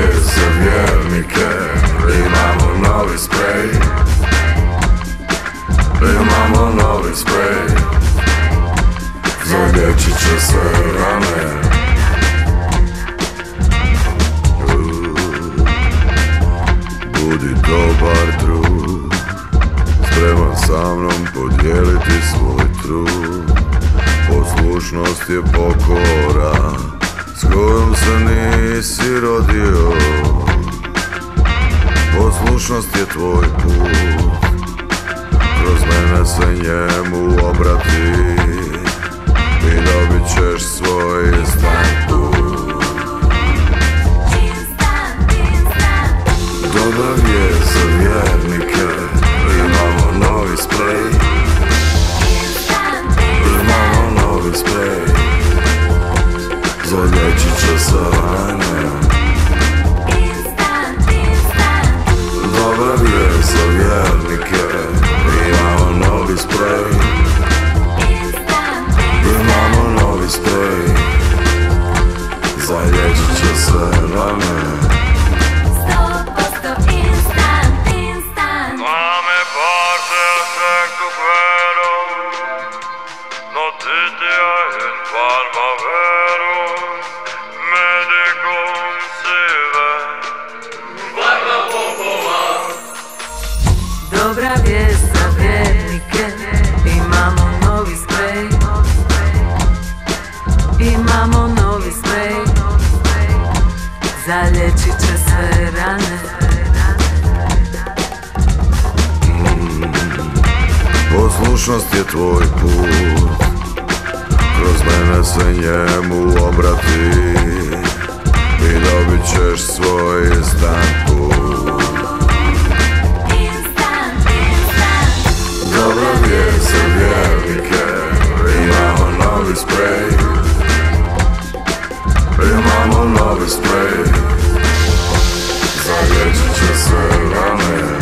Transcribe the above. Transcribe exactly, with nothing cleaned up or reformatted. jest wiernikiem i mam nowy spray. I mam nowy spray. Zabieci czyste rany. Budi dobar drug, spreman sa mnom podijeliti svoj trud. Poslušnost je pokora s kojom se nisi rodio. Poslušnost je tvoj put, kroz mene se njemu obrati i dobit ćeš svoj istan put. Dobar je za vjernike, imamo novi spray. Zaljeći će se rane. Dobar je za vjernike, imamo novi spray. Imamo novi spray. Zaljeći će se rane. Dame parte al secto cuero, notitia in palma vero. Dobra vijest za vjernike, imamo novi spray. Imamo novi spray. Zalječit će sve rane. Poslušnost je tvoj put, kroz mene se njemu obrati i dobit ćeš svoj istan put. Spray, imamo novi spray, zaljeći će sve rane.